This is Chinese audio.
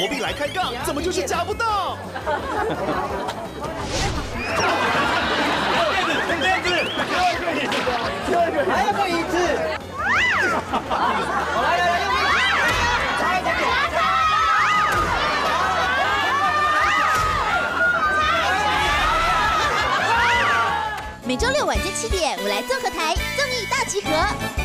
投币来开杠，怎么就是夹不到？这个还不一致。好来来来，用力！拆拆拆！ 每周六晚间7点，我来综合台综艺大集合。